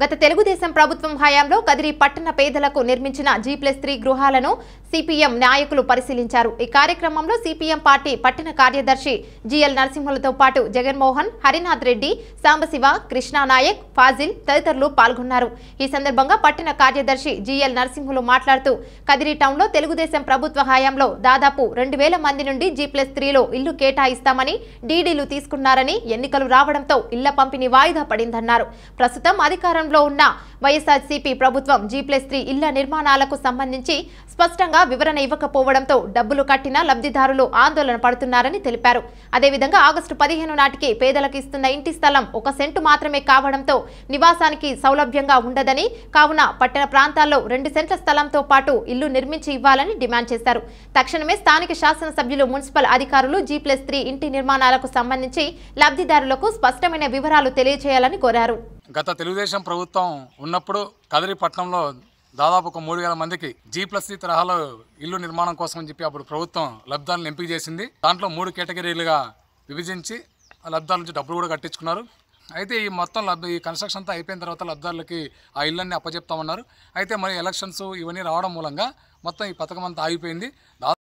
గత తెలుగుదేశం ప్రభుత్వం హయాంలో కదిరి పట్టణ పేదలకు నిర్మించిన G+3 గృహాలను సిపిఎం నాయకులు పరిశీలించారు. ఈ కార్యక్రమంలో సిపిఎం పార్టీ పట్టణ కార్యదర్శి జిఎల్ నరసింహులతో పాటు జగన్ మోహన్, హరినాథ్ రెడ్డి, సాంబశివ, కృష్ణా నాయక్, ఫాజిల్ తదితరులు పాల్గొన్నారు. ఈ సందర్భంగా పట్టణ కార్యదర్శి జిఎల్ నరసింహులు మాట్లాడుతూ కదిరి టౌన్ లో తెలుగుదేశం ప్రభుత్వ హయాంలో దాదాపు 2000 మంది నుండి G+3 లో ఇల్లు కేటాయిస్తామని డీడీలు తీసుకున్నారని ఎన్నికలు రావడంతో ఇళ్ల పంపిణీ వాయిదా పడిందన్నారు. ప్రస్తుతం అధికారం వైఎస్ఆర్సీపీ ప్రభుత్వం G+3 ఇళ్ల నిర్మాణాలకు సంబంధించి స్పష్టంగా వివరణ ఇవ్వకపోవడంతో డబ్బులు కట్టిన లబ్ధిదారులు ఆందోళన పడుతున్నారని తెలిపారు. అదేవిధంగా ఆగస్టు 15 నాటికి పేదలకు ఇస్తున్న ఇంటి స్థలం 1 సెంటు మాత్రమే కావడంతో నివాసానికి సౌలభ్యంగా ఉండదని, కావున పట్టణ ప్రాంతాల్లో 2 సెంట్ల స్థలంతో పాటు ఇల్లు నిర్మించి ఇవ్వాలని డిమాండ్ చేశారు. తక్షణమే స్థానిక శాసనసభ్యులు, మున్సిపల్ అధికారులు G+3 ఇంటి నిర్మాణాలకు సంబంధించి లబ్ధిదారులకు స్పష్టమైన వివరాలు తెలియజేయాలని కోరారు. గత తెలుగుదేశం ప్రభుత్వం ఉన్నప్పుడు కదిరి పట్టణంలో దాదాపు 3000 మందికి G+3 తరహాలో ఇల్లు నిర్మాణం కోసం అని చెప్పి అప్పుడు ప్రభుత్వం లబ్ధిదారులను ఎంపిక చేసింది. దాంట్లో 3 కేటగిరీలుగా విభజించి లబ్ధిదారుల నుంచి డబ్బులు కూడా కట్టించుకున్నారు. అయితే ఈ మొత్తం ఈ కన్స్ట్రక్షన్ అంతా అయిపోయిన తర్వాత లబ్ధిదారులకి ఆ ఇళ్ళన్నీ అప్పచెప్తామన్నారు. అయితే మరి ఎలక్షన్స్ ఇవన్నీ రావడం మూలంగా మొత్తం ఈ పథకం అంతా ఆగిపోయింది.